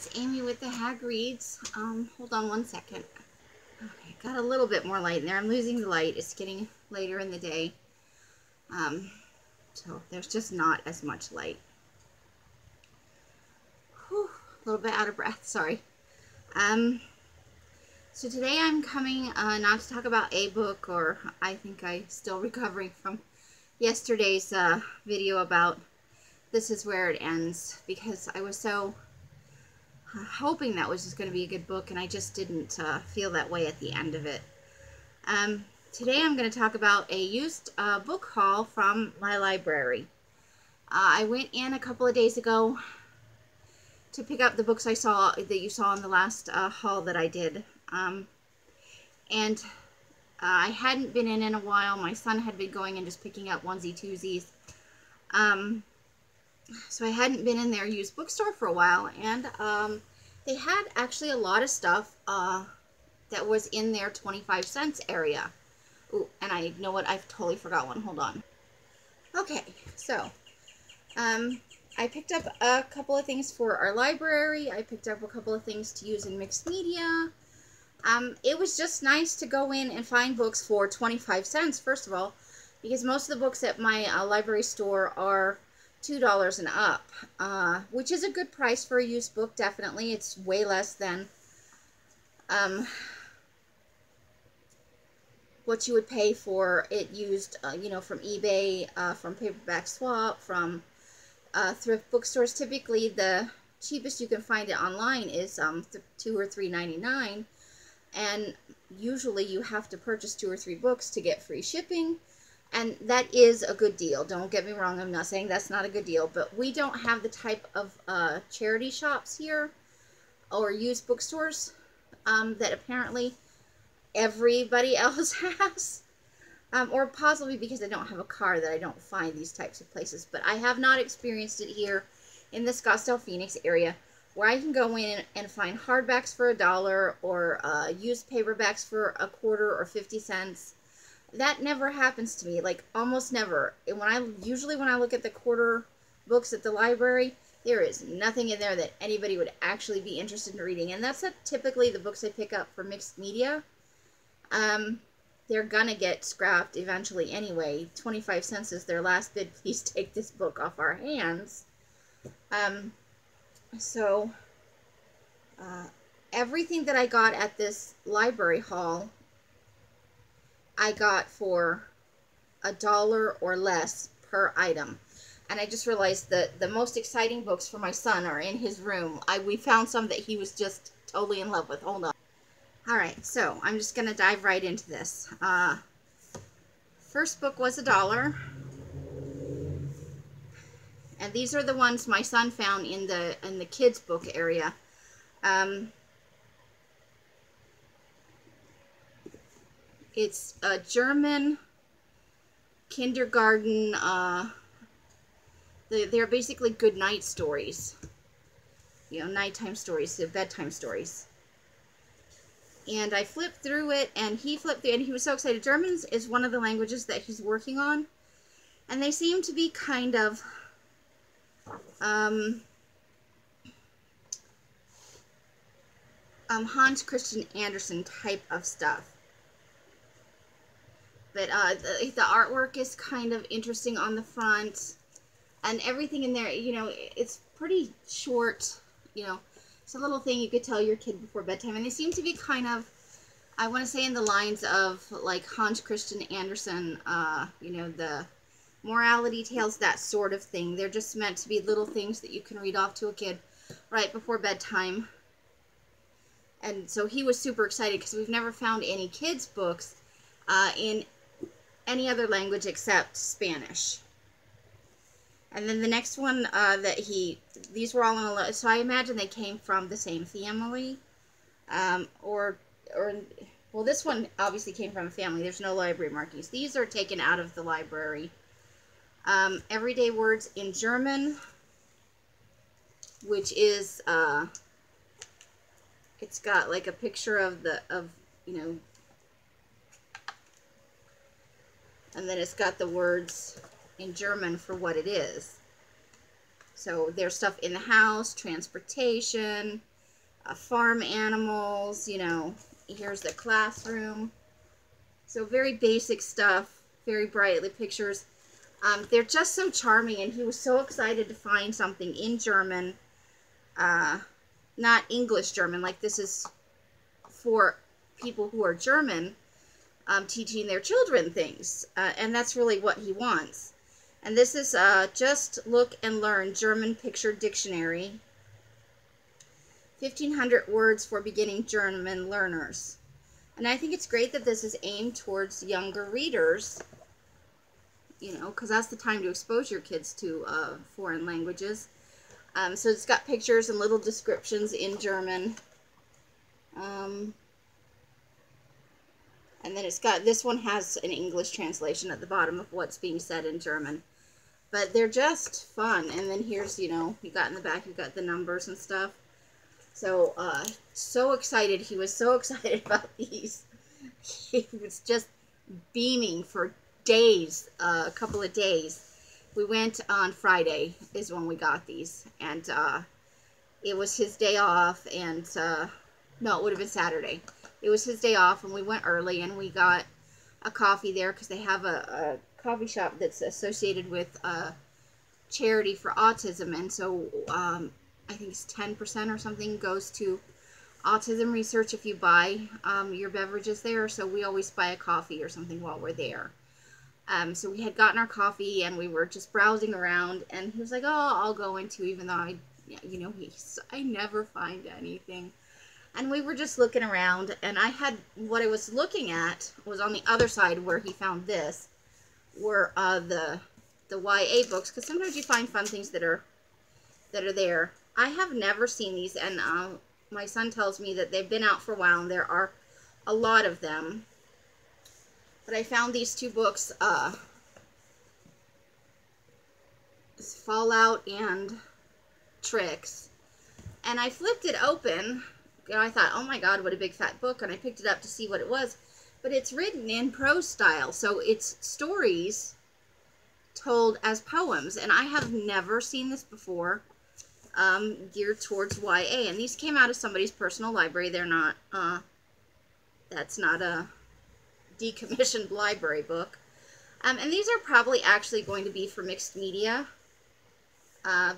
it's Amy with the Hag Reads. Hold on one second. Okay, got a little bit more light in there. I'm losing the light. It's getting later in the day. So there's just not as much light. Whew, a little bit out of breath, sorry. So today I'm coming not to talk about a book, or I think I'm still recovering from yesterday's video about This Is Where It Ends, because I was so hoping that was just going to be a good book, and I just didn't feel that way at the end of it. Today I'm going to talk about a used book haul from my library. I went in a couple of days ago to pick up the books that you saw in the last haul that I did. And I hadn't been in a while. My son had been going and just picking up onesie-twosies. So I hadn't been in their used bookstore for a while, and they had actually a lot of stuff that was in their 25 cents area. Ooh, and I know what, I've totally forgot one. Hold on. Okay, so I picked up a couple of things for our library. I picked up a couple of things to use in mixed media. It was just nice to go in and find books for 25 cents, first of all, because most of the books at my library store are $2 and up, which is a good price for a used book, definitely. It's way less than what you would pay for it used, you know, from eBay, from Paperback Swap, from thrift bookstores. Typically, the cheapest you can find it online is $2 or $3.99, and usually you have to purchase 2 or 3 books to get free shipping. And that is a good deal. Don't get me wrong. I'm not saying that's not a good deal, but we don't have the type of charity shops here or used bookstores that apparently everybody else has, or possibly because I don't have a car that I don't find these types of places. But I have not experienced it here in the Scottsdale, Phoenix area, where I can go in and find hardbacks for $1 or used paperbacks for $0.25 or 50 cents. That never happens to me, like almost never. And when I look at the quarter books at the library, there is nothing in there that anybody would actually be interested in reading. And that's typically the books I pick up for mixed media. They're gonna get scrapped eventually anyway. 25 cents is their last bid. Please take this book off our hands. Everything that I got at this library haul, I got for $1 or less per item. And I just realized that the most exciting books for my son are in his room. We found some that he was just totally in love with. Hold on. All right, so I'm just gonna dive right into this. First book was $1. And these are the ones my son found in the kids book area. It's a German kindergarten, they're basically good night stories, you know, nighttime stories, so bedtime stories. And I flipped through it, and he flipped through, and he was so excited. German is one of the languages that he's working on, and they seem to be kind of, Hans Christian Andersen type of stuff. But the artwork is kind of interesting on the front, and everything in there, you know, it's pretty short, you know, it's a little thing you could tell your kid before bedtime. And they seem to be kind of, I want to say, in the lines of like Hans Christian Andersen, you know, the morality tales, that sort of thing. They're just meant to be little things that you can read off to a kid right before bedtime. And so he was super excited, because we've never found any kids books in any other language except Spanish. And then the next one these were all in a, so I imagine they came from the same family, well, this one obviously came from a family. There's no library markings. These are taken out of the library. Everyday Words in German, which is it's got like a picture of you know. And then it's got the words in German for what it is. So there's stuff in the house, transportation, farm animals, you know, here's the classroom. So very basic stuff, very bright pictures. They're just so charming, and he was so excited to find something in German, not English German, like this is for people who are German, teaching their children things, and that's really what he wants. And this is Just Look and Learn German Picture Dictionary, 1,500 words for beginning German learners. And I think it's great that this is aimed towards younger readers, you know, because that's the time to expose your kids to foreign languages. So it's got pictures and little descriptions in German. And then it's got, this one has an English translation at the bottom of what's being said in German. But they're just fun. And then here's, you know, you got in the back, you've got the numbers and stuff. So, so excited. He was so excited about these. He was just beaming for days, a couple of days. We went on Friday is when we got these. And it was his day off. And, no, it would have been Saturday. It was his day off, and we went early, and we got a coffee there because they have a coffee shop that's associated with a charity for autism. And so I think it's 10% or something goes to autism research if you buy your beverages there. So we always buy a coffee or something while we're there. So we had gotten our coffee, and we were just browsing around, and he was like, oh, I'll go into, even though I, you know, I never find anything. And we were just looking around, and I had, what I was looking at was on the other side where he found this, were the YA books, because sometimes you find fun things that are there. I have never seen these, and my son tells me that they've been out for a while, and there are a lot of them. But I found these two books, Fallout and Tricks, and I flipped it open. You know, I thought, oh my God, what a big fat book, and I picked it up to see what it was. But it's written in prose style, so it's stories told as poems, and I have never seen this before, geared towards YA. And these came out of somebody's personal library. They're not, that's not a decommissioned library book. And these are probably actually going to be for mixed media.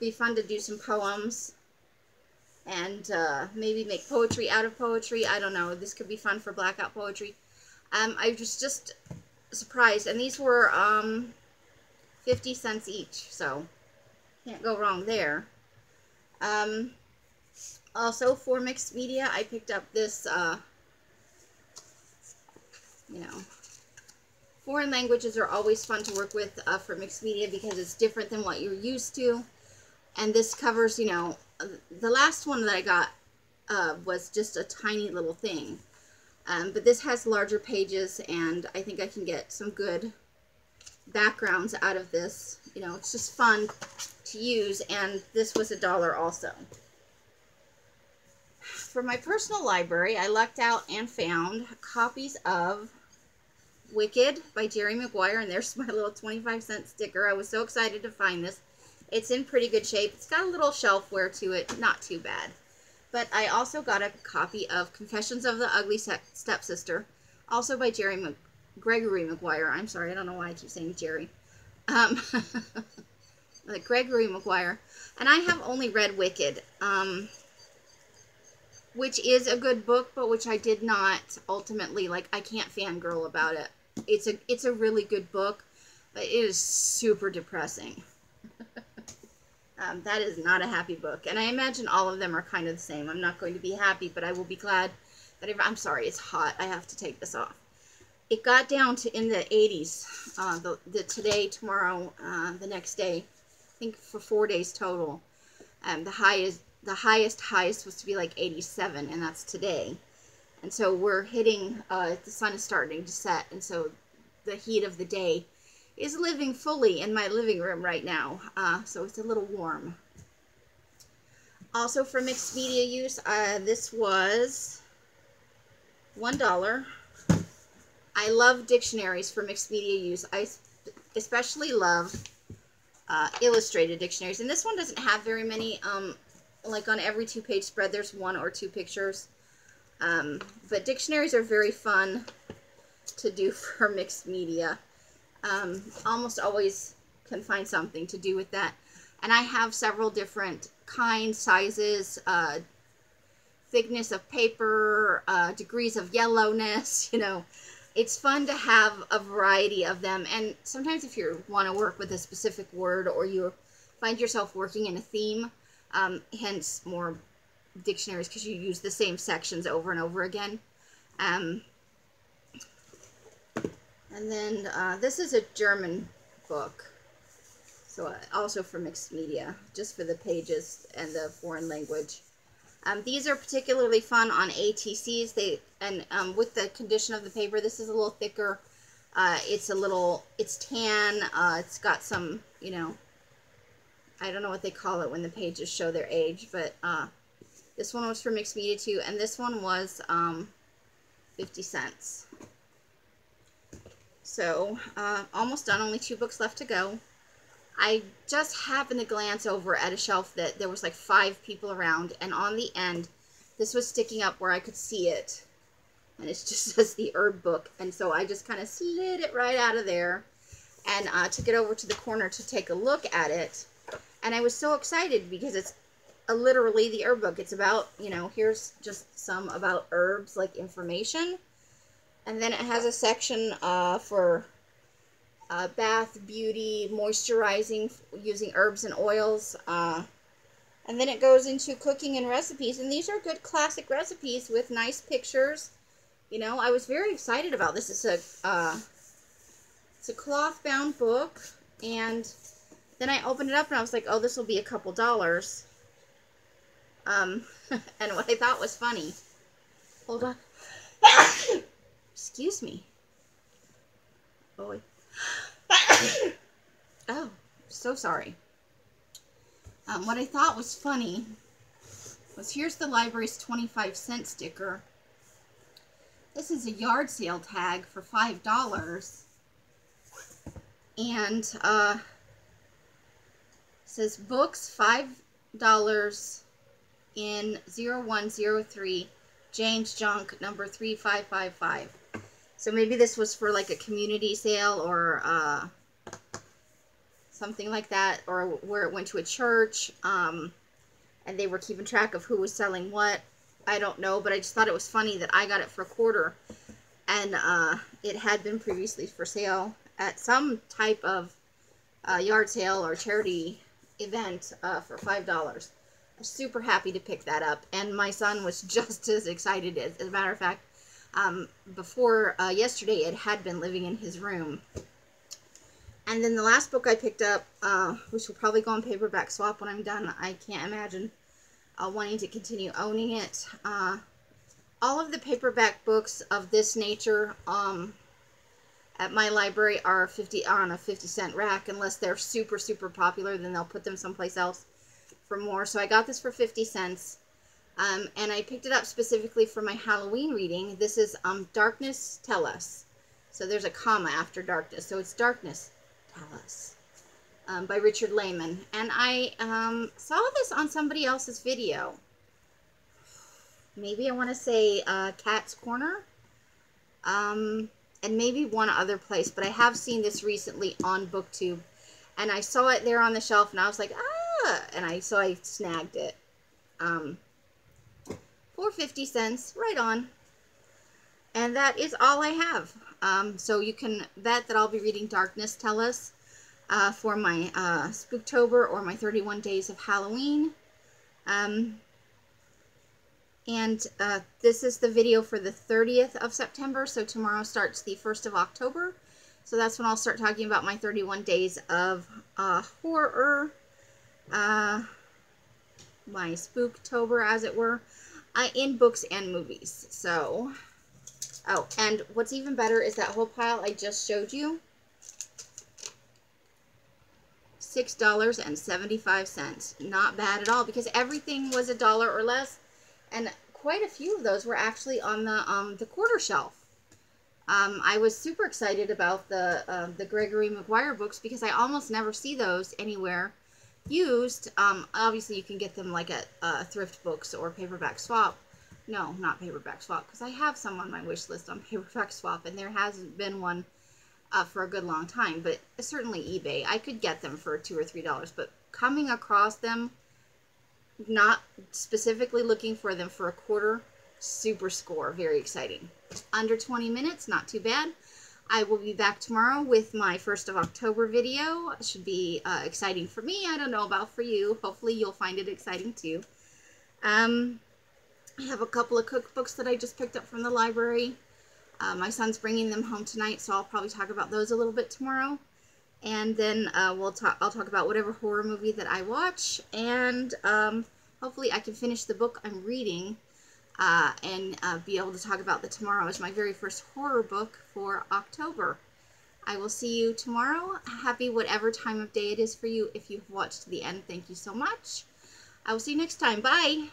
Be fun to do some poems. And maybe make poetry out of poetry. I don't know. This could be fun for blackout poetry. I was just surprised. And these were 50 cents each, so can't go wrong there. Also, for mixed media, I picked up this, you know, foreign languages are always fun to work with for mixed media because it's different than what you're used to. And this covers, you know, the last one that I got was just a tiny little thing. But this has larger pages, and I think I can get some good backgrounds out of this. You know, it's just fun to use, and this was $1 also. For my personal library, I lucked out and found copies of Wicked by Jerry Maguire, and there's my little 25-cent sticker. I was so excited to find this. It's in pretty good shape. It's got a little shelf wear to it. Not too bad. But I also got a copy of Confessions of the Ugly Stepsister, also by Gregory Maguire. I'm sorry, I don't know why I keep saying Jerry. Like Gregory Maguire. And I have only read Wicked, which is a good book, but which I did not ultimately, like, I can't fangirl about it. It's a really good book, but it is super depressing. That is not a happy book, and I imagine all of them are kind of the same. I'm not going to be happy, but I will be glad that I'm sorry, it's hot. I have to take this off. It got down to in the 80s, the today, tomorrow, the next day, I think for 4 days total. The highest was to be like 87, and that's today. And so we're hitting, the sun is starting to set, and so the heat of the day is living fully in my living room right now, so it's a little warm. Also for mixed media use, this was $1. I love dictionaries for mixed media use. I especially love illustrated dictionaries. And this one doesn't have very many. Like on every two-page spread, there's one or two pictures. But dictionaries are very fun to do for mixed media. Almost always can find something to do with that. And I have several different kinds, sizes, thickness of paper, degrees of yellowness, you know. It's fun to have a variety of them. And sometimes if you want to work with a specific word or you find yourself working in a theme, hence more dictionaries because you use the same sections over and over again. And then this is a German book, so also for mixed media, just for the pages and the foreign language. These are particularly fun on ATCs. With the condition of the paper, this is a little thicker. It's tan. It's got some, you know, I don't know what they call it when the pages show their age, but this one was for mixed media too, and this one was 50 cents. So, almost done, only 2 books left to go. I just happened to glance over at a shelf that there was like 5 people around, and on the end, this was sticking up where I could see it. And it just says the herb book, and so I just kind of slid it right out of there and took it over to the corner to take a look at it. And I was so excited because it's literally the herb book. It's about, you know, here's just some about herbs, like information. And then it has a section for bath, beauty, moisturizing, using herbs and oils. And then it goes into cooking and recipes. And these are good classic recipes with nice pictures. You know, I was very excited about this. It's a cloth-bound book. And then I opened it up and I was like, oh, this will be a couple dollars. And what I thought was funny. Hold on. Excuse me. Oh, oh, so sorry. What I thought was funny was here's the library's 25-cent sticker. This is a yard sale tag for $5. And it says books $5 in 0103 Jane's Junk number 3555. So maybe this was for like a community sale or something like that, or where it went to a church and they were keeping track of who was selling what. I don't know, but I just thought it was funny that I got it for $0.25 and it had been previously for sale at some type of yard sale or charity event for $5. I'm super happy to pick that up, and my son was just as excited. As a matter of fact, before yesterday, it had been living in his room. And then the last book I picked up, which will probably go on Paperback Swap when I'm done. I can't imagine wanting to continue owning it. All of the paperback books of this nature at my library are on a 50-cent rack. Unless they're super, super popular, then they'll put them someplace else for more. So I got this for 50 cents. And I picked it up specifically for my Halloween reading. This is Darkness Tell Us. So there's a comma after darkness. So it's Darkness Tell Us by Richard Layman. And I saw this on somebody else's video. Maybe I want to say Cat's Corner. And maybe one other place. But I have seen this recently on Booktube. And I saw it there on the shelf. And I was like, ah! And so I snagged it. For 50 cents, right on. And that is all I have. So you can bet that I'll be reading Darkness Tell Us for my Spooktober or my 31 Days of Halloween. And this is the video for the 30th of September, so tomorrow starts the 1st of October. So that's when I'll start talking about my 31 Days of Horror, my Spooktober, as it were. In books and movies. So, oh, and what's even better is that whole pile I just showed you, $6.75. Not bad at all, because everything was $1 or less, and quite a few of those were actually on the quarter shelf. I was super excited about the Gregory Maguire books because I almost never see those anywhere used. Obviously, you can get them like at Thrift Books or Paperback Swap. No, not Paperback Swap, because I have some on my wish list on Paperback Swap, and there hasn't been one for a good long time, but certainly eBay. I could get them for $2 or $3, but coming across them, not specifically looking for them for a quarter, super score, very exciting. Under 20 minutes, not too bad. I will be back tomorrow with my 1st of October video. It should be exciting for me. I don't know about for you. Hopefully you'll find it exciting too. I have a couple of cookbooks that I just picked up from the library. My son's bringing them home tonight, so I'll probably talk about those a little bit tomorrow. And then I'll talk about whatever horror movie that I watch. And hopefully I can finish the book I'm reading and be able to talk about that tomorrow. It's my very first horror book for October. I will see you tomorrow. Happy whatever time of day it is for you. If you've watched to the end, thank you so much. I will see you next time. Bye!